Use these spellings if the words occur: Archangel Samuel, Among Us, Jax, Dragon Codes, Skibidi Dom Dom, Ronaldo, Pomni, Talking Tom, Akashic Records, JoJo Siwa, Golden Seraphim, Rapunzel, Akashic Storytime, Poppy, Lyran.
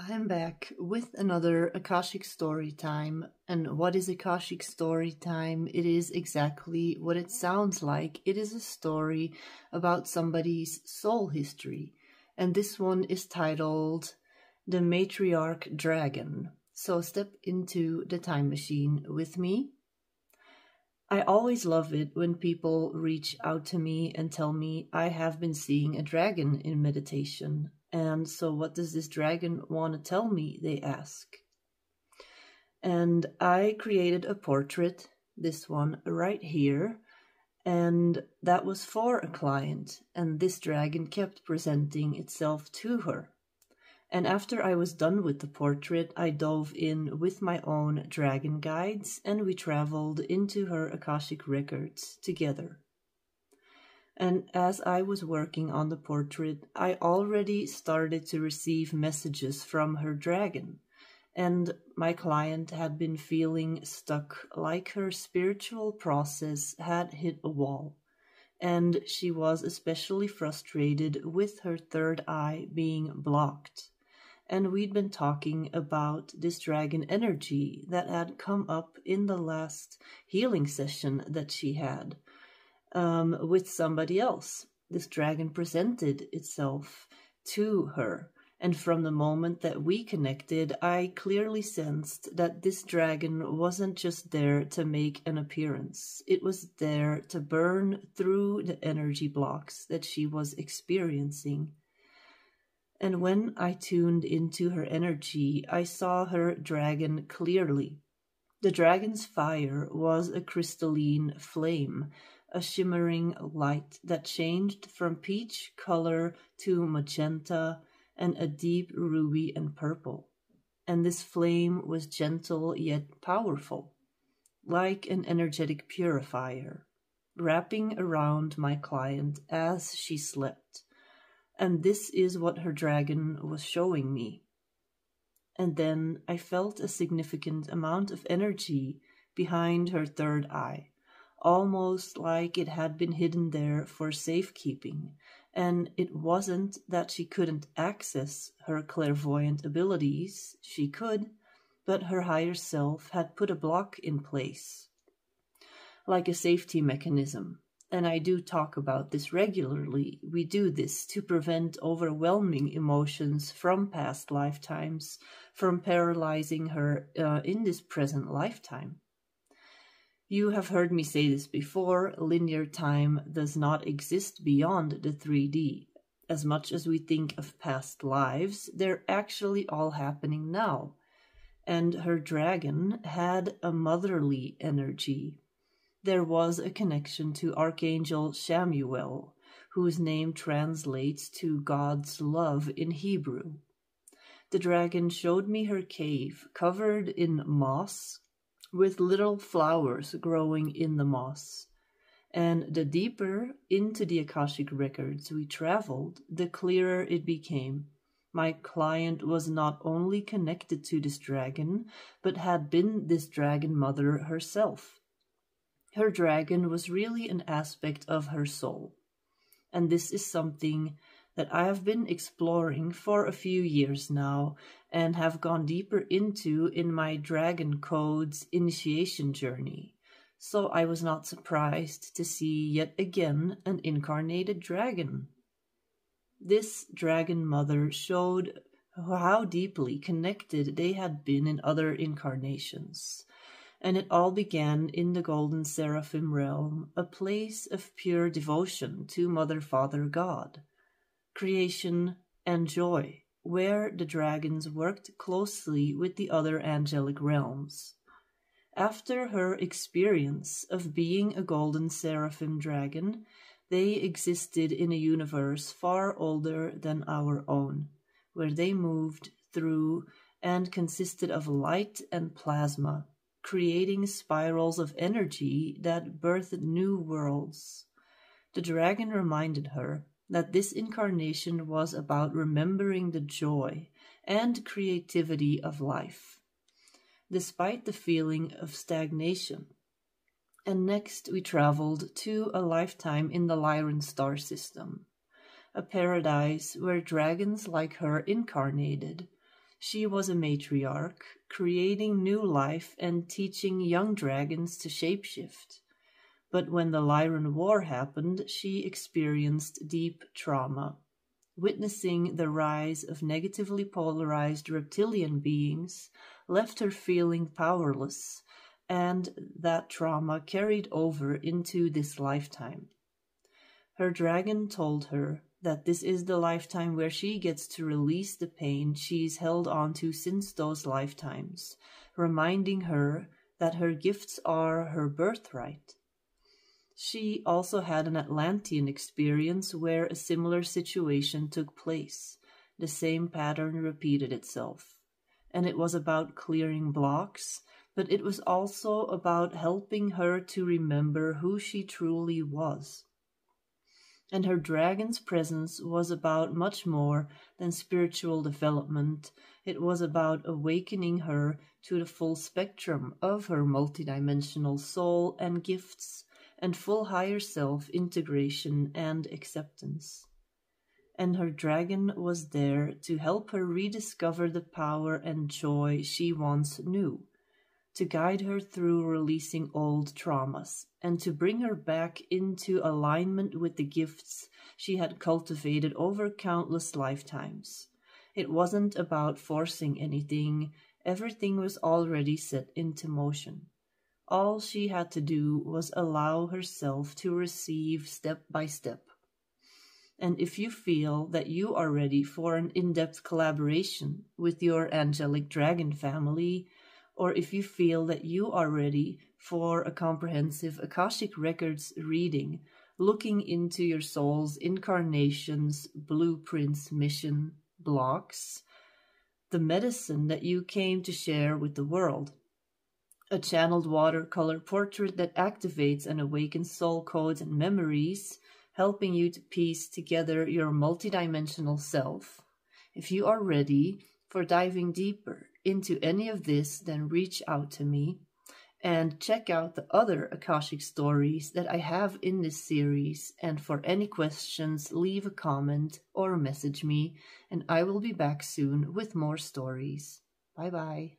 I'm back with another Akashic Storytime. And what is Akashic Storytime? It is exactly what it sounds like. It is a story about somebody's soul history. And this one is titled The Matriarch Dragon. So step into the time machine with me. I always love it when people reach out to me and tell me I have been seeing a dragon in meditation. And so what does this dragon want to tell me, they ask. And I created a portrait, this one right here, and that was for a client. And this dragon kept presenting itself to her. And after I was done with the portrait, I dove in with my own dragon guides, and we traveled into her Akashic records together. And as I was working on the portrait, I already started to receive messages from her dragon. And my client had been feeling stuck, like her spiritual process had hit a wall. And she was especially frustrated with her third eye being blocked. And we'd been talking about this dragon energy that had come up in the last healing session that she had. With somebody else. This dragon presented itself to her, and from the moment that we connected, I clearly sensed that this dragon wasn't just there to make an appearance. It was there to burn through the energy blocks that she was experiencing. And when I tuned into her energy, I saw her dragon clearly. The dragon's fire was a crystalline flame, a shimmering light that changed from peach color to magenta and a deep ruby and purple. And this flame was gentle yet powerful, like an energetic purifier, wrapping around my client as she slept. And this is what her dragon was showing me. And then I felt a significant amount of energy behind her third eye, almost like it had been hidden there for safekeeping. And it wasn't that she couldn't access her clairvoyant abilities, she could, but her higher self had put a block in place, like a safety mechanism. And I do talk about this regularly. We do this to prevent overwhelming emotions from past lifetimes from paralyzing her in this present lifetime. You have heard me say this before, linear time does not exist beyond the 3D. As much as we think of past lives, they're actually all happening now. And her dragon had a motherly energy. There was a connection to Archangel Samuel, whose name translates to God's love in Hebrew. The dragon showed me her cave, covered in moss, with little flowers growing in the moss. And the deeper into the Akashic records we traveled, the clearer it became. My client was not only connected to this dragon, but had been this dragon mother herself. Her dragon was really an aspect of her soul. And this is something that I have been exploring for a few years now and have gone deeper into in my Dragon Codes initiation journey. So I was not surprised to see yet again an incarnated dragon. This dragon mother showed how deeply connected they had been in other incarnations. And it all began in the Golden Seraphim realm, a place of pure devotion to Mother, Father, God, creation, and joy, where the dragons worked closely with the other angelic realms. After her experience of being a Golden Seraphim dragon, they existed in a universe far older than our own, where they moved through and consisted of light and plasma, creating spirals of energy that birthed new worlds. The dragon reminded her that this incarnation was about remembering the joy and creativity of life, despite the feeling of stagnation. And next we traveled to a lifetime in the Lyran star system, a paradise where dragons like her incarnated, She was a matriarch, creating new life and teaching young dragons to shapeshift. But when the Lyran War happened, she experienced deep trauma, witnessing the rise of negatively polarized reptilian beings left her feeling powerless, and that trauma carried over into this lifetime. Her dragon told her that this is the lifetime where she gets to release the pain she's held onto since those lifetimes, reminding her that her gifts are her birthright. She also had an Atlantean experience where a similar situation took place. The same pattern repeated itself. And it was about clearing blocks, but it was also about helping her to remember who she truly was. And her dragon's presence was about much more than spiritual development. It was about awakening her to the full spectrum of her multidimensional soul and gifts, and full higher self integration and acceptance. And her dragon was there to help her rediscover the power and joy she once knew, to guide her through releasing old traumas, and to bring her back into alignment with the gifts she had cultivated over countless lifetimes. It wasn't about forcing anything. Everything was already set into motion. All she had to do was allow herself to receive step by step. And if you feel that you are ready for an in-depth collaboration with your angelic dragon family, or if you feel that you are ready for a comprehensive Akashic Records reading, looking into your soul's incarnations, blueprints, mission, blocks, the medicine that you came to share with the world, a channeled watercolor portrait that activates and awakens soul codes and memories, helping you to piece together your multidimensional self. If you are ready for diving deeper into any of this, then reach out to me and check out the other Akashic stories that I have in this series. And for any questions, leave a comment or message me, and I will be back soon with more stories. Bye bye.